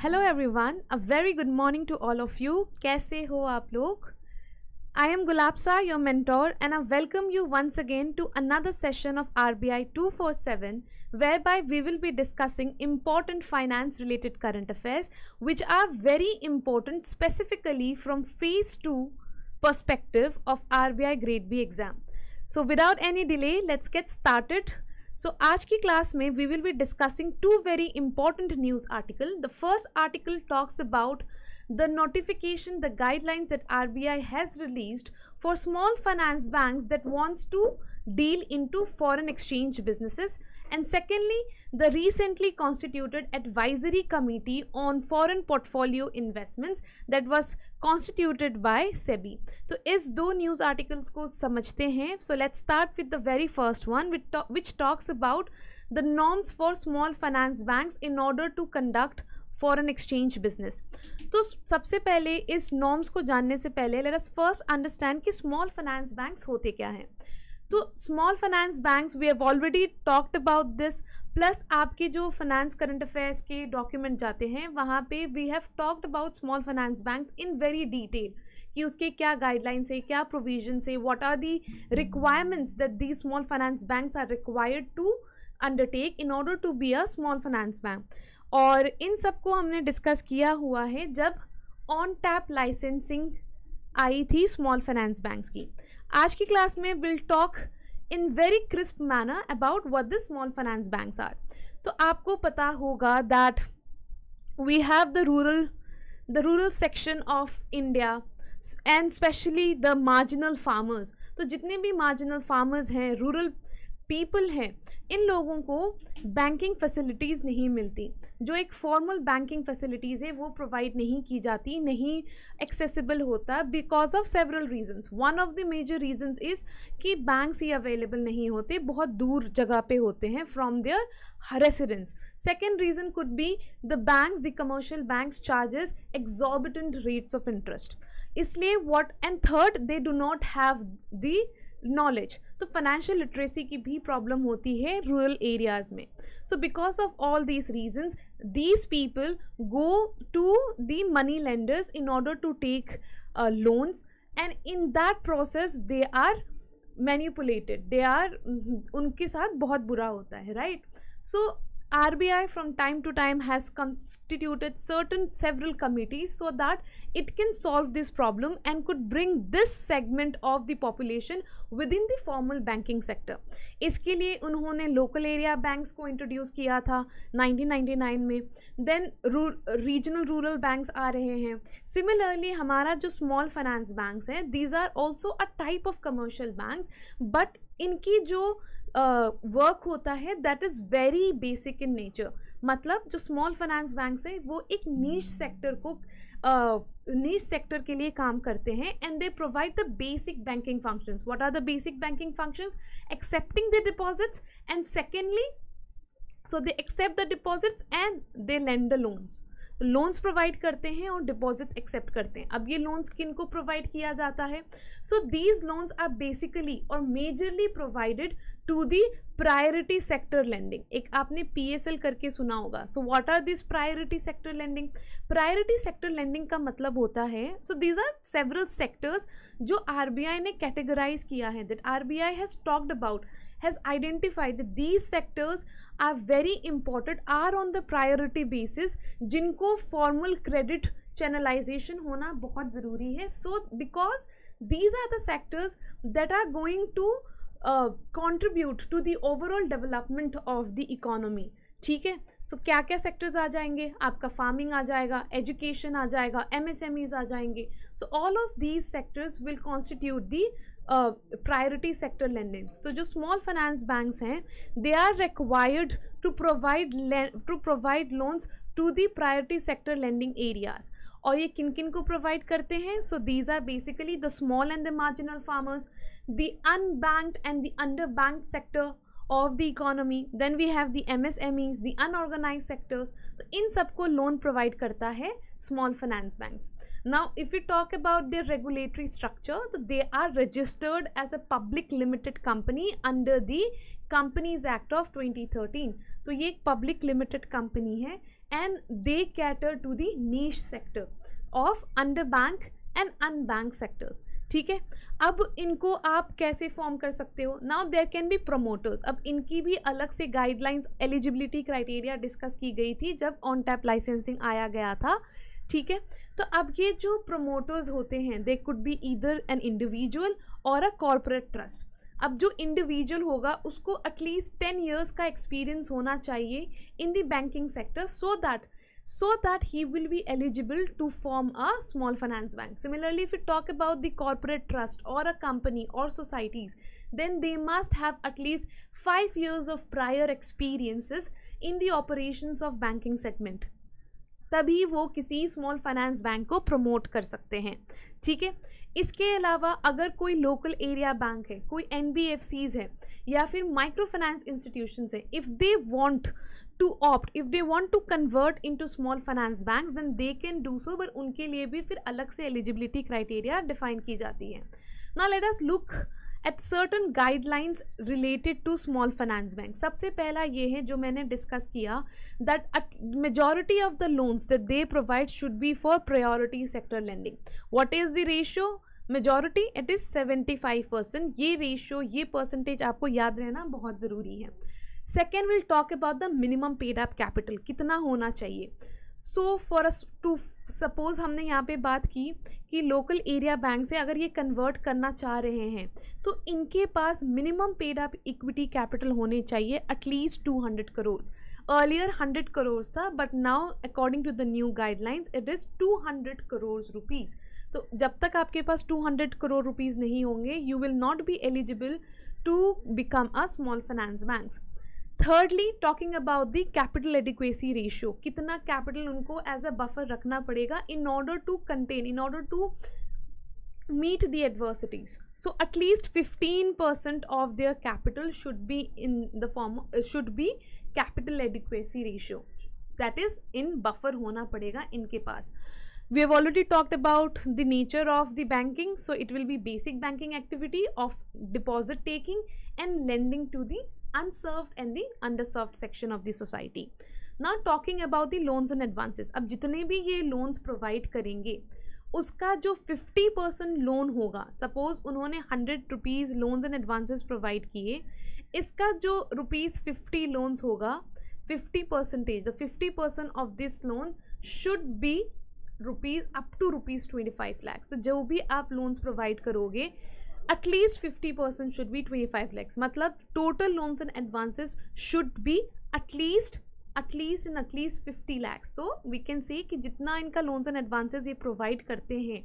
Hello everyone, a very good morning to all of you. कैसे हो आप लोग? I am Gulabsa, your mentor, and I welcome you once again to another session of RBI 247, whereby we will be discussing important finance related current affairs which are very important specifically from phase 2 perspective of RBI grade B exam. So without any delay, let's get started. So आज की class में we will be discussing two very important news article. The first article talks about the notification, the guidelines that RBI has released for small finance banks that wants to deal into foreign exchange businesses. And secondly, the recently constituted advisory committee on foreign portfolio investments that was constituted by SEBI. तो इस दो news articles को समझते हैं. So let's start with the very first one, which talks about the norms for small finance banks in order to conduct foreign exchange business. तो सबसे पहले इस norms को जानने से पहले let us first understand कि small finance banks होते क्या हैं. तो small finance banks we have already talked about this, plus आपके जो फाइनेंस करंट अफेयर्स के डॉक्यूमेंट जाते हैं वहाँ पे we have talked about small finance banks in very detail कि उसके क्या गाइडलाइंस है, क्या प्रोविजंस है, what are the requirements that the small finance banks are required to undertake in order to be a small finance bank. और इन सबको हमने डिस्कस किया हुआ है जब ऑन टैप लाइसेंसिंग आई थी स्मॉल फाइनेंस बैंक्स की. आज की क्लास में will talk in very crisp manner about what the small finance banks are. तो आपको पता होगा that we have the rural section of India and specially the marginal farmers. तो जितने भी मार्जिनल फार्मर्स हैं, रूरल पीपल हैं, इन लोगों को बैंकिंग फैसिलिटीज़ नहीं मिलती. जो एक फॉर्मल बैंकिंग फैसिलिटीज़ है वो प्रोवाइड नहीं की जाती, नहीं एक्सेसिबल होता because of several reasons. One of the major reasons is कि बैंक्स ही अवेलेबल नहीं होते, बहुत दूर जगह पे होते हैं from their residence. Second reason could be the banks, the commercial banks charges exorbitant rates of interest, इसलिए what. And third, they do not have the knowledge. तो फाइनेंशियल लिटरेसी की भी प्रॉब्लम होती है रूरल एरियाज़ में. So because of all these reasons these people go to the money lenders in order to take loans, and in that process they are manipulated, they are, उनके साथ बहुत बुरा होता है, right. So RBI from time to time has constituted several committees so that it can solve this problem and could bring this segment of the population within the formal banking sector. इसके लिए उन्होंने local area banks को introduce किया था 1999 में. Then regional rural banks आ रहे हैं. Similarly हमारा जो small finance banks हैं, these are also a type of commercial banks, but इनकी जो वर्क होता है that is very basic in nature. मतलब जो स्मॉल फाइनेंस बैंक्स है वो एक नीश सेक्टर को, नीश सेक्टर के लिए काम करते हैं, and they provide the basic banking functions. What are the basic banking functions? Accepting the deposits, and secondly so they accept the deposits and they lend the loans. Loans provide करते हैं और deposits accept करते हैं. अब ये loans किन को provide किया जाता है? So these loans are basically और majorly provided to the priority sector lending. एक आपने PSL करके सुना होगा. So what are this priority sector lending? Priority sector lending का मतलब होता है, so these are several sectors जो RBI ने कैटेगराइज किया है, that RBI has talked about, has identified that these sectors are very important, are on the priority basis, जिनको formal credit channelization होना बहुत ज़रूरी है. So because these are the sectors that are going to contribute to the overall development of the economy. ठीक है. सो क्या क्या sectors आ जाएंगे? आपका फार्मिंग आ जाएगा, एजुकेशन आ जाएगा, MSMEs आ जाएंगे. So all of these sectors will constitute the priority sector lending. तो जो स्मॉल फाइनेंस बैंक्स हैं they are required to provide loans to the priority sector lending areas. और ये किन किन को प्रोवाइड करते हैं? So these are basically the small and the marginal farmers, the unbanked and the underbanked sector of the economy. Then we have the MSMEs, the unorganized sectors. तो इन सबको loan provide करता है small finance banks. Now if we talk about their regulatory structure, तो they are registered as a public limited company under the Companies Act of 2013. तो ये एक public limited company है and they cater to the niche sector of underbanked and unbanked sectors. ठीक है, अब इनको आप कैसे फॉर्म कर सकते हो? Now there can be promoters. अब इनकी भी अलग से गाइडलाइंस, एलिजिबिलिटी क्राइटेरिया डिस्कस की गई थी जब ऑन टैप लाइसेंसिंग आया गया था. ठीक है, तो अब ये जो प्रोमोटर्स होते हैं, they could be either an individual और अ कॉर्पोरेट ट्रस्ट. अब जो इंडिविजुअल होगा उसको एटलीस्ट 10 years का एक्सपीरियंस होना चाहिए in the banking sector, so that he will be eligible to form a small finance bank. Similarly, if we talk about the corporate trust or a company or societies, then they must have at least 5 years of prior experiences in the operations of banking segment. तभी वो किसी small finance bank को promote कर सकते हैं. ठीक है, इसके अलावा अगर कोई लोकल एरिया बैंक है, कोई NBFCs है या फिर माइक्रो फाइनेंस इंस्टीट्यूशंस है, if they want to opt, if they want to convert into small finance banks, then they can do so. But उनके लिए भी फिर अलग से एलिजिबिलिटी क्राइटेरिया डिफाइन की जाती है. Now let us look at certain guidelines related to small finance bank. सबसे पहला ये है जो मैंने डिस्कस किया, that majority of the loans that they provide should be for priority sector lending. What is the ratio? Majority it is 75%. ये ratio, ये percentage आपको याद रहना बहुत ज़रूरी है. Second will talk about the minimum paid up capital, कितना होना चाहिए. So for us to suppose, हमने यहाँ पे बात की कि लोकल एरिया बैंक से अगर ये कन्वर्ट करना चाह रहे हैं तो इनके पास minimum paid up equity capital होने चाहिए एटलीस्ट 200 करोड़. अर्लियर 100 करोड़ था, but now according to the new guidelines it is 200 crore rupees. तो जब तक आपके पास 200 करोड़ रुपीज़ नहीं होंगे, you will not be eligible to become a small finance bank. Thirdly, talking about the capital adequacy ratio, कितना capital उनको as a buffer रखना पड़ेगा in order to contain, in order to meet the adversities. So at least 15% of their capital should be in the form should be capital adequacy ratio, that is in buffer hona padega inke paas. We have already talked about the nature of the banking, so it will be basic banking activity of deposit taking and lending to the unserved and the underserved section of the society. Now talking about the loans and advances. Ab jitne bhi ye loans provide karenge, उसका जो 50% loan होगा, suppose उन्होंने 100 rupees loans and advances provide किए, इसका जो ₹50 loans होगा, 50%, 50% of this loan should be rupees up to ₹25 lakh. तो जो भी आप लोन्स प्रोवाइड करोगे, एटलीस्ट 50% शुड बी 25 लाख. मतलब total loans and advances should be at least 50 lakhs. so we can say कि जितना इनका loans and advances ये provide करते हैं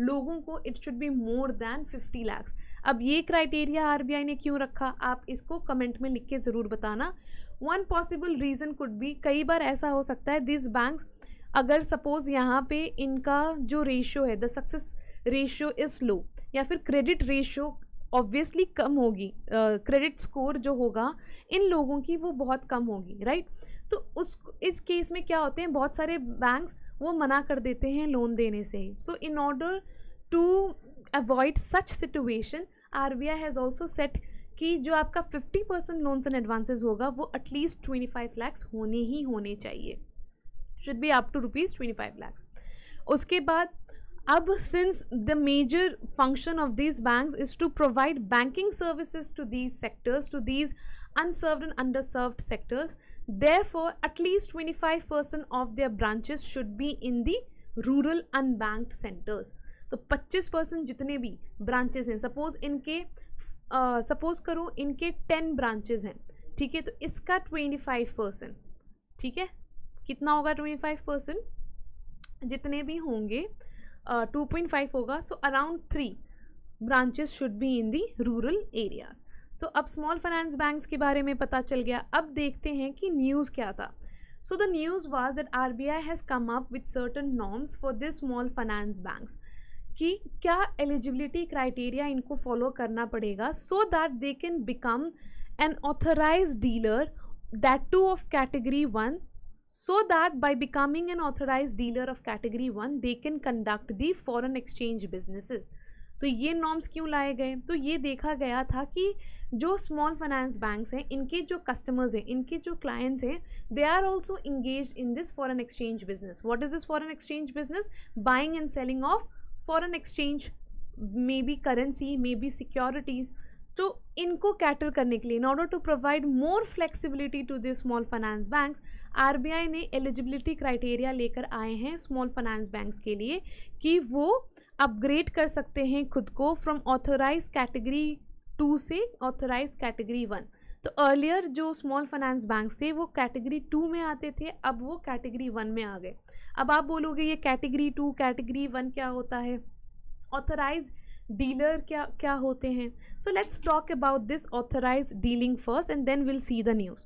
लोगों को, it should be more than 50 lakhs. अब ये criteria RBI ने क्यों रखा, आप इसको comment में लिख के ज़रूर बताना. One possible reason could be, कई बार ऐसा हो सकता है these banks, अगर suppose यहाँ पे इनका जो ratio है the success ratio is low, या फिर credit ratio ऑब्वियसली कम होगी, क्रेडिट स्कोर जो होगा इन लोगों की वो बहुत कम होगी, right? तो उस इस केस में क्या होते हैं, बहुत सारे बैंक्स वो मना कर देते हैं लोन देने से ही. So in order to avoid such situation, RBI has also set कि जो आपका 50% लोन्स एंड एडवांसेस होगा वो एटलीस्ट 25 लाख होने ही होने चाहिए, should be up to ₹25 lakh. उसके बाद अब since the major function of these banks is to provide banking services to these sectors, to these unserved and underserved sectors, therefore at least 25% of their branches should be in the rural unbanked centers. तो 25% जितने भी branches हैं, suppose इनके 10 branches हैं, ठीक है, तो इसका 25%, ठीक है, कितना होगा 25%? जितने भी होंगे 2.5 होगा. So around 3 branches should be in the rural areas. So अब स्मॉल फाइनेंस बैंक्स के बारे में पता चल गया. अब देखते हैं कि न्यूज़ क्या था. So the news was that RBI has come up with certain norms for this small finance banks, कि क्या एलिजिबिलिटी क्राइटेरिया इनको फॉलो करना पड़ेगा so that they can become an authorized dealer, that too of category 1, so that by becoming an authorized dealer of category 1 they can conduct the foreign exchange businesses. तो ये norms क्यों लाए गए? तो ये देखा गया था कि जो स्मॉल फाइनेंस बैंक्स हैं, इनके जो कस्टमर्स हैं, इनके जो क्लाइंट्स हैं, they are also engage in this foreign exchange business. What is this foreign exchange business? Buying and selling of foreign exchange, may be currency, may be securities. तो इनको cater करने के लिए, in order to provide more flexibility to this small finance banks, RBI ने eligibility criteria लेकर आए हैं small finance banks के लिए कि वो अपग्रेड कर सकते हैं खुद को फ्रॉम ऑथोराइज कैटेगरी 2 से ऑथोराइज कैटेगरी 1. तो अर्लियर जो स्मॉल फाइनेंस बैंक्स थे वो कैटेगरी 2 में आते थे, अब वो कैटेगरी 1 में आ गए. अब आप बोलोगे ये कैटेगरी 2 कैटेगरी 1 क्या होता है, ऑथोराइज डीलर क्या होते हैं. So let's talk about this authorize dealing first and then will see the news.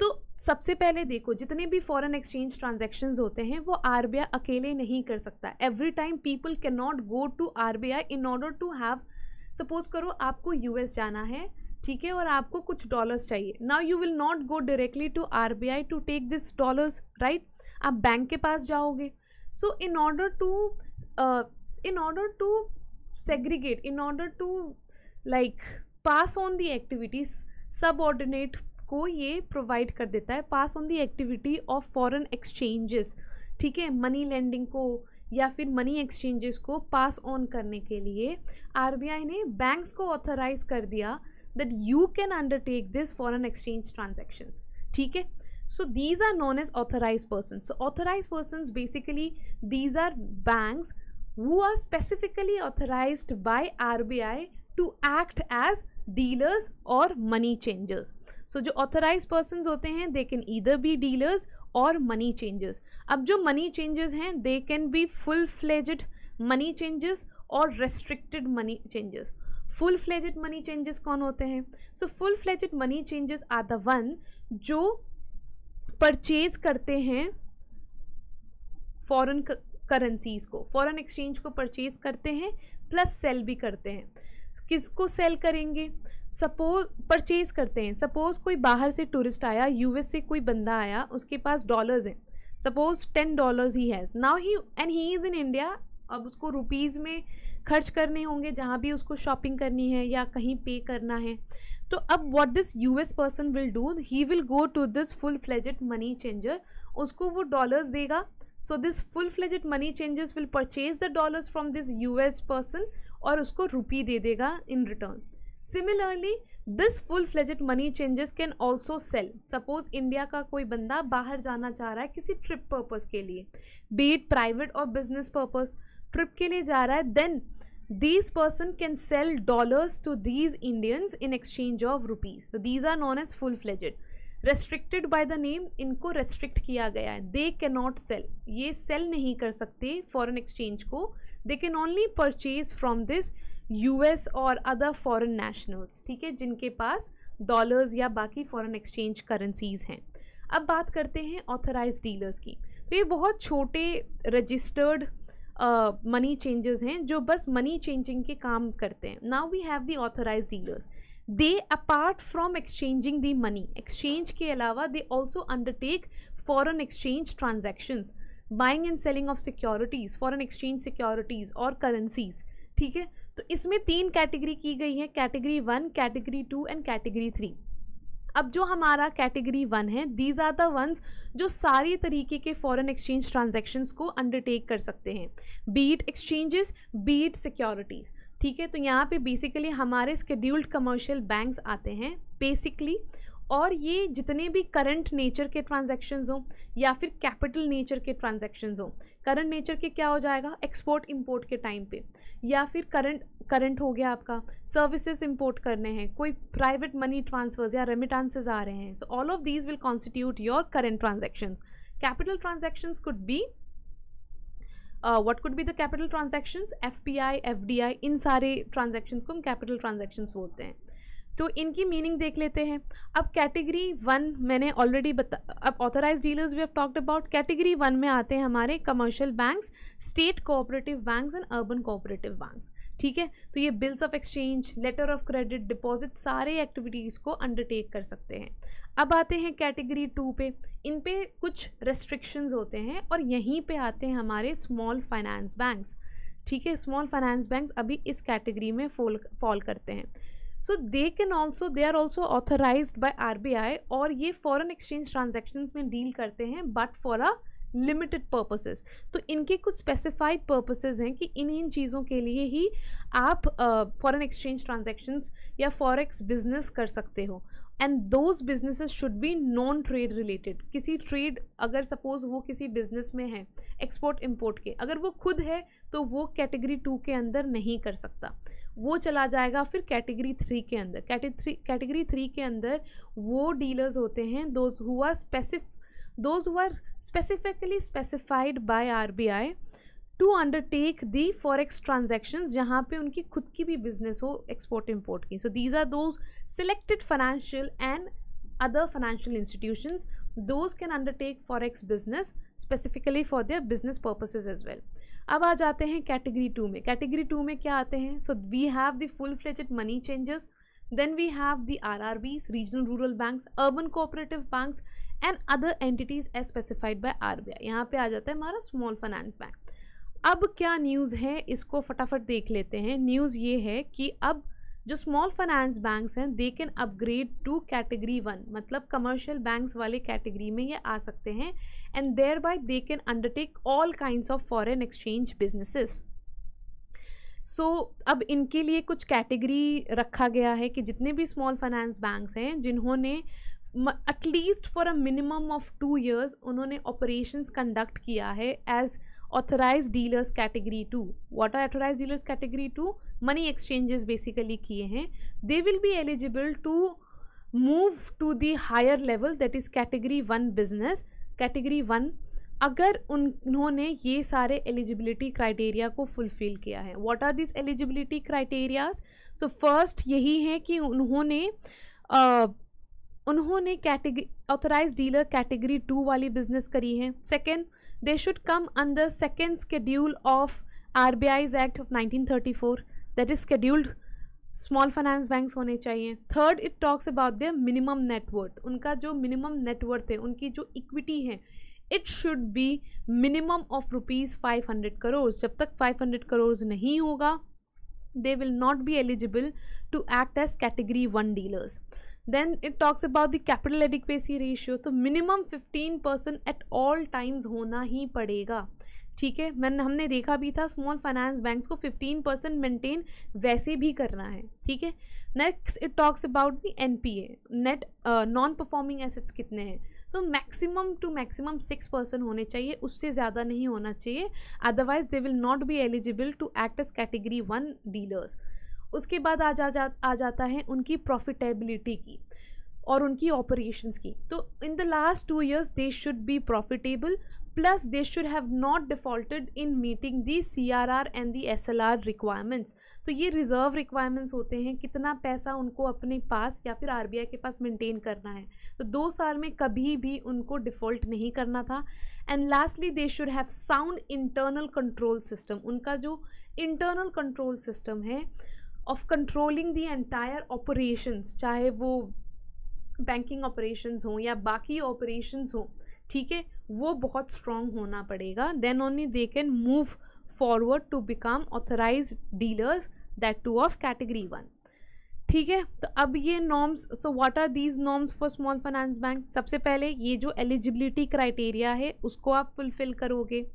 तो सबसे पहले देखो, जितने भी फॉरेन एक्सचेंज ट्रांजैक्शंस होते हैं वो आरबीआई अकेले नहीं कर सकता. Every time people can not go to RBI in order to have, suppose करो आपको यूएस जाना है, ठीक है, और आपको कुछ डॉलर्स चाहिए. Now you will not go directly to RBI to take this dollars, right? आप बैंक के पास जाओगे. So in order to segregate, in order to like pass on the activities, subordinate को ये provide कर देता है, pass on the activity of foreign exchanges, ठीक है, money lending को या फिर money exchanges को pass on करने के लिए RBI ने banks को authorize कर दिया that you can undertake this foreign exchange transactions, ठीक है. So these are known as authorized persons. So authorized persons basically these are banks who are specifically authorized by RBI to act as dealers or money changers. So जो authorized persons होते हैं they can either be dealers or money changers. अब जो money changers हैं they can be full-fledged money changers or restricted money changers. Full-fledged money changers कौन होते हैं? So full-fledged money changers are the one जो purchase करते हैं foreign currencies को, फॉरेन एक्सचेंज को परचेज करते हैं प्लस सेल भी करते हैं. किसको सेल करेंगे? सपोज परचेज करते हैं, सपोज कोई बाहर से टूरिस्ट आया, यूएस से कोई बंदा आया, उसके पास डॉलर्स हैं, suppose $10 he has now he and he is in India. अब उसको रुपीज़ में खर्च करने होंगे जहाँ भी उसको शॉपिंग करनी है या कहीं पे करना है. तो अब what this US person will do, he will go to this full fledged money changer, उसको वो डॉलर्स देगा. So this full-fledged money changers will purchase the dollars from this US person और उसको रुपी दे देगा in return. Similarly, this full-fledged money changers can also sell. Suppose India का कोई बंदा बाहर जाना चाह रहा है किसी trip purpose के लिए, be it private or business purpose, trip के लिए जा रहा है, then these person can sell dollars to these Indians in exchange of rupees. So these are known as full-fledged. Restricted by the name, इनको restrict किया गया है, they can not sell, ये सेल नहीं कर सकते फॉरेन एक्सचेंज को, they can only purchase from this US और अदर फॉरेन नेशनल्स, ठीक है, जिनके पास डॉलर्स या बाकी फॉरेन एक्सचेंज करेंसीज हैं. अब बात करते हैं ऑथराइज डीलर्स की. तो ये बहुत छोटे रजिस्टर्ड मनी चेंजर्स हैं जो बस मनी चेंजिंग के काम करते हैं. Now we have the authorise dealers. They apart from exchanging the money, exchange के अलावा they also undertake foreign exchange transactions, buying and selling of securities, foreign exchange securities और currencies, ठीक है. तो इसमें 3 कैटेगरी की गई है, कैटेगरी 1, कैटेगरी 2 एंड कैटेगरी 3. अब जो हमारा कैटेगरी 1 है, दीज आर द वंस जो सारे तरीके के फॉरेन एक्सचेंज ट्रांजैक्शंस को अंडरटेक कर सकते हैं, बीट एक्सचेंजेस बीट सिक्योरिटीज़, ठीक है. तो यहाँ पे बेसिकली हमारे स्केड्यूल्ड कमर्शियल बैंक्स आते हैं बेसिकली, और ये जितने भी करंट नेचर के ट्रांजैक्शंस हों या फिर कैपिटल नेचर के ट्रांजैक्शंस हों. करंट नेचर के क्या हो जाएगा? एक्सपोर्ट इंपोर्ट के टाइम पे, या फिर करंट हो गया आपका, सर्विसेज इंपोर्ट करने हैं, कोई प्राइवेट मनी ट्रांसफर्स या रेमिटेंसेस आ रहे हैं. So all of these will constitute your current transactions. Capital transactions could be, what could be the capital transactions? FPI, FDI, इन सारे ट्रांजैक्शंस को हम कैपिटल ट्रांजैक्शंस बोलते हैं. तो इनकी मीनिंग देख लेते हैं। अब कैटेगरी वन मैंने ऑलरेडी अब authorise dealers we have talked about. Category one में आते हैं हमारे commercial banks, state cooperative banks and urban cooperative banks, ठीक है। तो ये bills of exchange, letter of credit, deposit, सारे एक्टिविटीज़ को अंडरटेक कर सकते हैं। अब आते हैं कैटेगरी टू पे, इन पे कुछ रेस्ट्रिक्शंस होते हैं और यहीं पे आते हैं हमारे स्मॉल फाइनेंस बैंक्स, ठीक है। स्मॉल फाइनेंस बैंक्स अभी इस कैटेगरी में फॉल करते हैं। So they are also authorised by RBI और ये फॉरेन एक्सचेंज ट्रांजैक्शंस में डील करते हैं but for a limited purposes. तो इनके कुछ स्पेसिफाइड पर्पसेस हैं कि इन चीज़ों के लिए ही आप फॉरेन एक्सचेंज ट्रांजैक्शंस या फॉरेक्स बिजनेस कर सकते हो। And those businesses should be non trade related. किसी ट्रेड, अगर सपोज वो किसी बिजनेस में है एक्सपोर्ट इम्पोर्ट के, अगर वो खुद है तो वो कैटेगरी टू के अंदर नहीं कर सकता, वो चला जाएगा फिर कैटेगरी थ्री के अंदर। कैटेगरी थ्री के अंदर वो डीलर्स होते हैं those who are specifically specified by RBI to undertake the forex transactions, जहाँ पे उनकी खुद की भी बिजनेस हो एक्सपोर्ट इंपोर्ट की। So these are those selected financial and other financial institutions, those can undertake forex business specifically for their business purposes as well. अब आ जाते हैं कैटेगरी टू में। कैटेगरी टू में क्या आते हैं? So we have the full fledged money changers, then we have the RRBs, regional rural banks, urban cooperative banks and other entities as specified by RBI। यहाँ पे आ जाता है हमारा small finance bank। अब क्या न्यूज़ है इसको फटाफट देख लेते हैं। न्यूज़ ये है कि अब जो small finance banks हैं they can upgrade to category one, मतलब commercial banks वाले category में ये आ सकते हैं and thereby they can undertake all kinds of foreign exchange businesses। अब इनके लिए कुछ कैटेगरी रखा गया है कि जितने भी स्मॉल फाइनेंस बैंक्स हैं जिन्होंने at least for a minimum of 2 years उन्होंने ऑपरेशंस कंडक्ट किया है as authorised dealers category two. What are authorised dealers category two? Money exchanges basically किए हैं। They will be eligible to move to the higher level, that is category one business. Category one अगर उन्होंने ये सारे eligibility criteria को fulfil किया है। What are this eligibility criterias? So first यही है कि उन्होंने category authorised dealer category two वाली बिजनेस करी है। Second, they should come under second schedule of RBI's act of 1934, that is scheduled small finance banks होने चाहिए। Third, it talks about their minimum net worth, उनका जो मिनिमम नेटवर्थ है, उनकी जो इक्विटी है, it should be minimum of rupees 500 crore. जब तक 500 करोड़ नहीं होगा they will not be eligible to act as category one dealers. Then it talks about the capital adequacy ratio, तो मिनिमम 15% एट ऑल टाइम्स होना ही पड़ेगा, ठीक है। हमने देखा भी था स्मॉल फाइनेंस बैंक्स को 15% मेंटेन वैसे भी करना है, ठीक है। Next it talks about the NPA, net non performing assets कितने हैं, तो मैक्सिमम टू मैक्सिमम 6% होने चाहिए, उससे ज़्यादा नहीं होना चाहिए, otherwise they will not be eligible to act as category one dealers. उसके बाद आ जाता है उनकी प्रॉफिटेबिलिटी की और उनकी ऑपरेशंस की। तो in the last 2 years they should be profitable, plus they should have not defaulted in meeting the CRR and the SLR requirements. तो ये रिजर्व रिक्वायरमेंट्स होते हैं, कितना पैसा उनको अपने पास या फिर RBI के पास मेंटेन करना है। तो 2 साल में कभी भी उनको डिफ़ॉल्ट नहीं करना था। And lastly they should have sound internal control system, उनका जो इंटरनल कंट्रोल सिस्टम है of controlling the entire operations, चाहे वो बैंकिंग ऑपरेशंस हों या बाकी ऑपरेशंस हों, ठीक है, वो बहुत स्ट्रॉन्ग होना पड़ेगा। Then only they can move forward to become authorised dealers that to of category one, ठीक है। तो अब ये norms, so what are these norms for small finance bank? सबसे पहले ये जो एलिजिबिलिटी क्राइटेरिया है उसको आप फुलफ़िल करोगे,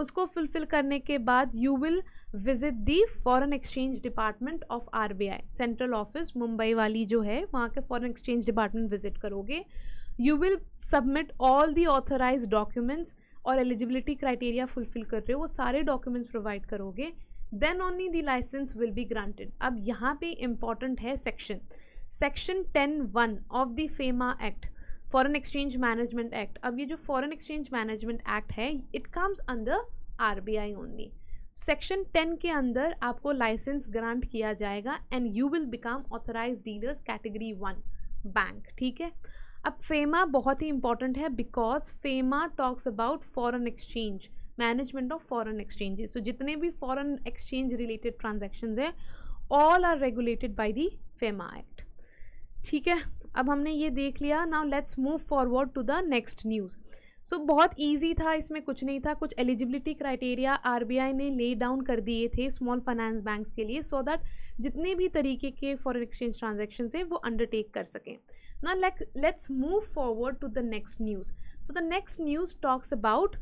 उसको फुलफ़िल करने के बाद you will visit the foreign exchange department of RBI, central office Mumbai वाली जो है, वहाँ के फॉरेन एक्सचेंज डिपार्टमेंट विजिट करोगे। You will submit all the authorise documents, और एलिजिबिलिटी क्राइटेरिया फुलफ़िल कर रहे हो वो सारे डॉक्यूमेंट्स प्रोवाइड करोगे। Then only the licence will be granted. अब यहाँ पे इम्पॉर्टेंट है section 10(1) of the FEMA act, foreign exchange management act. अब ये जो फॉरेन एक्सचेंज मैनेजमेंट एक्ट है, it comes under RBI only. Section 10 के अंदर आपको लाइसेंस ग्रांट किया जाएगा and you will become authorised dealers category 1 bank. ठीक है. अब फेमा बहुत ही इंपॉर्टेंट है because FEMA talks about foreign exchange, management of foreign exchanges. So जितने भी फॉरेन एक्सचेंज रिलेटेड ट्रांजैक्शंस हैं all are regulated by the FEMA act. ठीक है. अब हमने ये देख लिया. Now let's move forward to the next news. So बहुत ईजी था, इसमें कुछ नहीं था. कुछ एलिजिबिलिटी क्राइटेरिया आरबीआई ने ले डाउन कर दिए थे स्मॉल फाइनेंस बैंक्स के लिए सो दैट जितने भी तरीके के फॉरेन एक्सचेंज ट्रांजैक्शंस हैं वो अंडरटेक कर सकें. Now let's move forward to the next news. So the next news talks about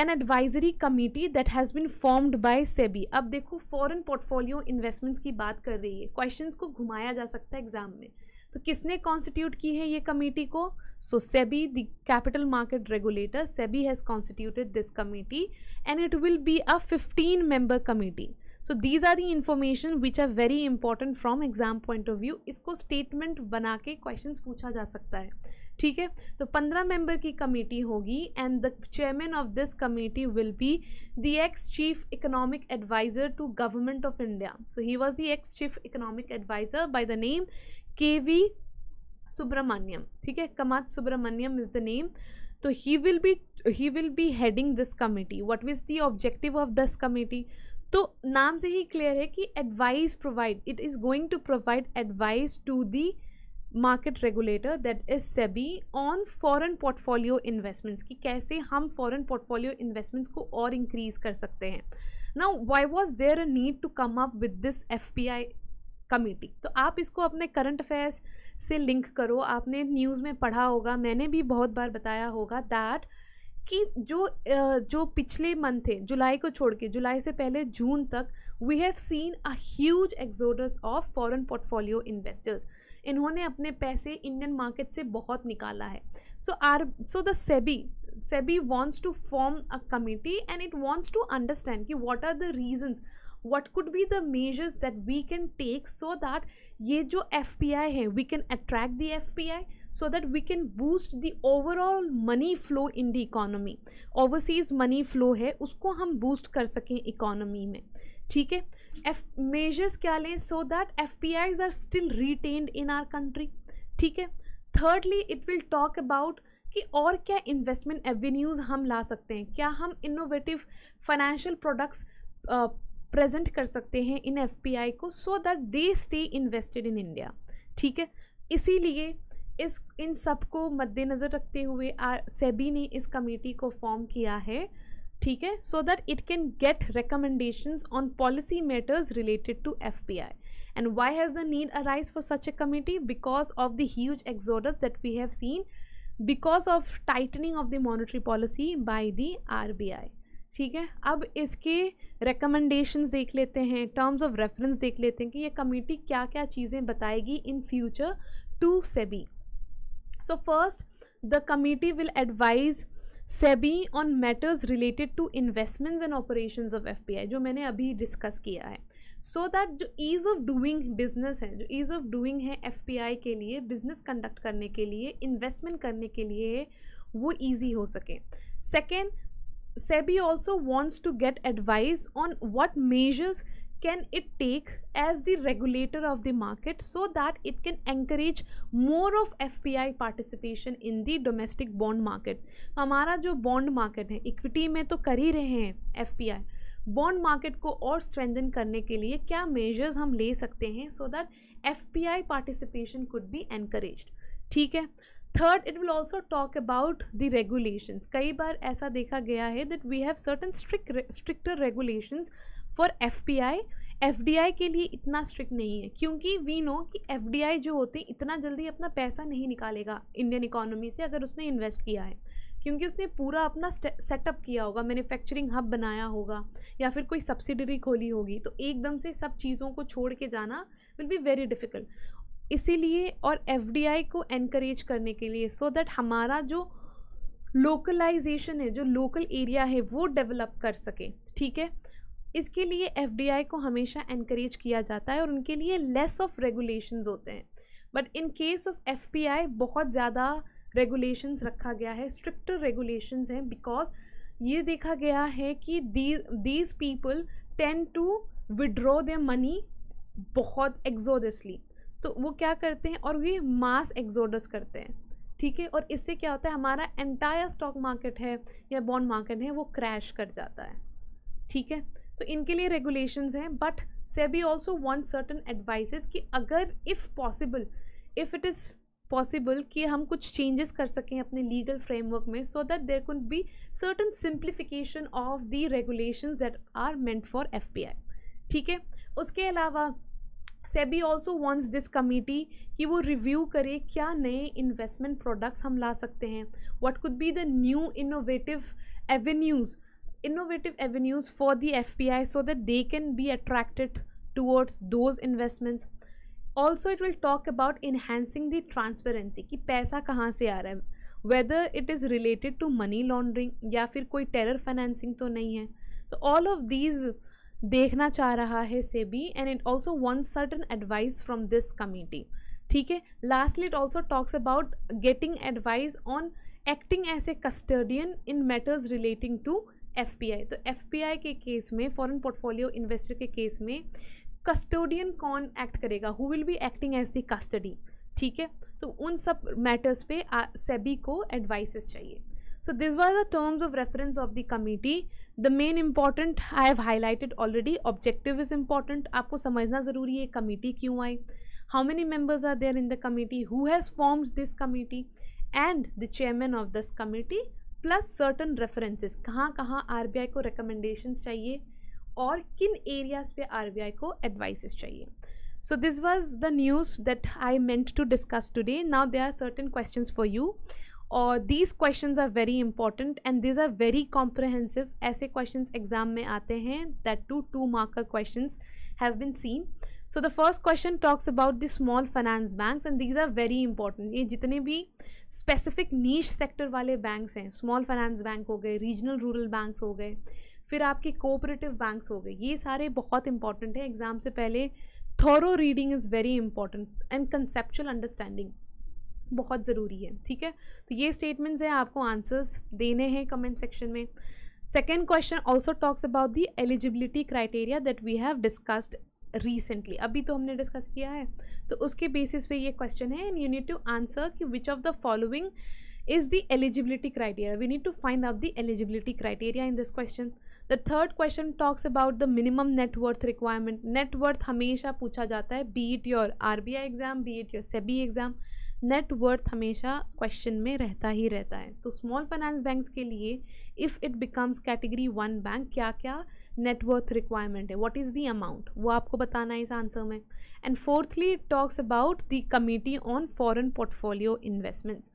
an advisory committee that has been formed by SEBI. अब देखो foreign portfolio investments की बात कर रही है, questions को घुमाया जा सकता है एग्जाम में. तो किसने constitute की है ये committee को? So SEBI, the capital market regulator, SEBI has constituted this committee and it will be a 15-member committee. So these are the information which are very important from exam point of view. इसको statement बना के questions पूछा जा सकता है. ठीक है. तो 15 मेंबर की कमेटी होगी and the chairman of this committee will be the ex chief economic adviser to government of India. So he was the ex chief economic adviser by the name K V. Subramanian. ठीक है. कमात Subramanian is the name. तो he will be heading this committee. What is the objective of this committee? तो नाम से ही clear है कि advice provide, it is going to provide advice to the market regulator that is SEBI on foreign portfolio investments कि कैसे हम foreign portfolio investments को और इंक्रीज कर सकते हैं. Now why was there a need to come up with this FPI committee? तो आप इसको अपने करंट अफेयर्स से लिंक करो. आपने न्यूज़ में पढ़ा होगा, मैंने भी बहुत बार बताया होगा दैट कि जो पिछले मंथ थे, जुलाई को छोड़ के, जुलाई से पहले जून तक, we have seen a huge exodus of foreign portfolio investors. इन्होंने अपने पैसे इंडियन मार्केट से बहुत निकाला है. So the SEBI wants to form a committee and it wants to understand कि what are the reasons, what could be the measures that we can take so that ये जो एफपीआई है we can attract the FPI so that we can boost the overall money flow in the economy. Overseas money flow है, उसको हम boost कर सकें economy में. ठीक है. measures क्या लें so that FPIs are still retained in our country. ठीक है. thirdly it will talk about कि और क्या investment avenues हम ला सकते हैं, क्या हम innovative financial products present कर सकते हैं इन FPI को so that they stay invested in India. ठीक है. इसीलिए इन सब को मद्देनज़र रखते हुए सेबी ने इस कमेटी को फॉर्म किया है. ठीक है. So that it can get recommendations on policy matters related to FPI. And why has the need arise for such a committee? Because of the huge exodus that we have seen because of tightening of the monetary policy by the RBI. ठीक है. अब इसके recommendations देख लेते हैं, terms of reference देख लेते हैं कि ये कमेटी क्या क्या चीज़ें बताएगी in future to SEBI. So first, the committee will advise SEBI on matters related to investments and operations of FPI, जो मैंने अभी discuss किया है, so that जो ease of doing business है, जो ease of doing है FPI के लिए, business conduct करने के लिए, investment करने के लिए, वो easy हो सके. Second, SEBI also wants to get advice on what measures can it take as the regulator of the market so that it can encourage more of FPI participation in the domestic bond market. हमारा जो bond market है, equity में तो कर ही रहे हैं FPI, bond market को और strengthen करने के लिए क्या measures हम ले सकते हैं so that FPI participation could be encouraged. ठीक है. Third, it will also talk about the regulations. कई बार ऐसा देखा गया है that we have certain stricter regulations for FPI. FDI के लिए इतना strict नहीं है क्योंकि we know कि FDI जो होते हैं इतना जल्दी अपना पैसा नहीं निकालेगा इंडियन इकोनॉमी से अगर उसने इन्वेस्ट किया है, क्योंकि उसने पूरा अपना सेटअप किया होगा, मैन्युफैक्चरिंग हब बनाया होगा या फिर कोई सब्सिडरी खोली होगी. तो एकदम से सब चीज़ों को छोड़ के जाना विल बी वेरी डिफ़िकल्ट. इसीलिए और एफडीआई को एनकरेज करने के लिए सो दैट हमारा जो लोकलाइजेशन है, जो लोकल एरिया है, वो डेवलप कर सके. ठीक है. इसके लिए एफडीआई को हमेशा एनकरेज किया जाता है और उनके लिए लेस ऑफ रेगुलेशंस होते हैं. But in case of FPI बहुत ज़्यादा रेगुलेशंस रखा गया है, स्ट्रिक्टर रेगुलेशंस हैं बिकॉज ये देखा गया है कि these people tend to withdraw their money बहुत एक्सोडसली। तो वो क्या करते हैं और ये मास एक्सोडस करते हैं, ठीक है। और इससे क्या होता है, हमारा एंटायर स्टॉक मार्केट है या बॉन्ड मार्केट है वो क्रैश कर जाता है, ठीक है। तो इनके लिए रेगुलेशंस हैं, but SEBI also want certain advices कि अगर इफ़ इट इज़ पॉसिबल कि हम कुछ चेंजेस कर सकें अपने लीगल फ्रेमवर्क में, so that there could be certain simplification of the regulations that are meant for FPI, ठीक है। उसके अलावा SEBI also wants this committee कि वो रिव्यू करे क्या नए इन्वेस्टमेंट प्रोडक्ट्स हम ला सकते हैं, what could be the new innovative avenues for the FPI so that they can be attracted towards those investments. Also it will talk about enhancing the transparency कि पैसा कहाँ से आ रहा है, whether it is related to money laundering या फिर कोई टेरर फाइनेंसिंग तो नहीं है। तो ऑल ऑफ दीज देखना चाह रहा है SEBI and it also wants certain advice from this committee, ठीक है। Lastly it also talks about getting advice on acting as a custodian in matters relating to FPI. तो एफपीआई के case में, foreign portfolio investor के case में custodian कौन act करेगा, who will be acting as the custody, ठीक है। तो उन सब मैटर्स पे सेबी को एडवाइसेस चाहिए। So these were the terms of reference of the committee. The main important I have highlighted already. Objective is important. आपको समझना ज़रूरी है कमेटी क्यों आई, how many members are there in the committee, who has formed this committee and the chairman of this committee, plus certain references. कहाँ कहाँ RBI को recommendations चाहिए और किन areas पे RBI को advices चाहिए. So this was the news that I meant to discuss today. Now there are certain questions for you. और these questions are very important and these are very comprehensive. ऐसे questions exam में आते हैं, that two mark का questions have been seen. So the first question talks about the small finance banks and these are very important. ये जितने भी specific niche sector वाले banks हैं, स्मॉल फाइनेंस बैंक हो गए, रीजनल रूरल बैंक्स हो गए, फिर आपके कोऑपरेटिव बैंक्स हो गए, ये सारे बहुत इंपॉर्टेंट हैं। एग्जाम से पहले thorough reading is very important and conceptual understanding बहुत ज़रूरी है, ठीक है। तो ये स्टेटमेंट्स हैं, आपको आंसर्स देने हैं कमेंट सेक्शन में। Second question also talks about the eligibility criteria that we have discussed recently, अभी तो हमने डिस्कस किया है, तो उसके बेसिस पे ये क्वेश्चन है and you need to answer कि which of the following is the eligibility criteria. We need to find out the eligibility criteria in this question. The third question talks about the minimum net worth requirement. Net worth हमेशा पूछा जाता है, be it your RBI exam, be it your SEBI exam, net worth हमेशा question में रहता ही रहता है। तो स्मॉल फाइनेंस बैंक्स के लिए if it becomes category 1 bank, क्या क्या नेटवर्थ रिक्वायरमेंट है, व्हाट इज़ दी अमाउंट, वो आपको बताना है इस आंसर में। And fourthly talks about the committee on foreign portfolio investments.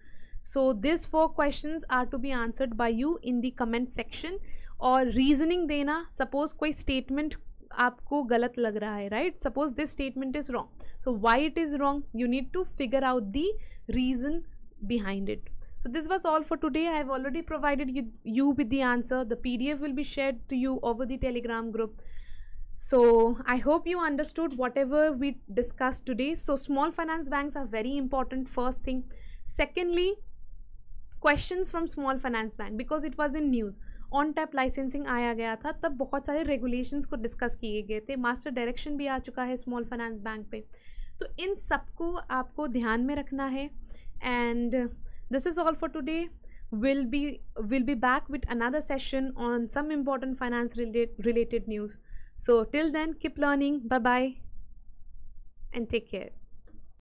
So this 4 questions are to be answered by you in the comment section. और रीजनिंग देना, suppose कोई स्टेटमेंट आपको गलत लग रहा है, right, suppose this statement is wrong, so why it is wrong, you need to figure out the reason behind it. So this was all for today. I have already provided you with the answer. The PDF will be shared to you over the Telegram group. So I hope you understood whatever we discussed today. So small finance banks are very important, first thing. Secondly, questions from small finance bank, because it was in news. On tap licensing आया गया था, तब बहुत सारे regulations को discuss किए गए थे, मास्टर डायरेक्शन भी आ चुका है स्मॉल फाइनेंस बैंक पे, तो इन सबको आपको ध्यान में रखना है। And this is all for today. Will be back with another session on some important finance related news. So till then keep learning, bye bye and take care.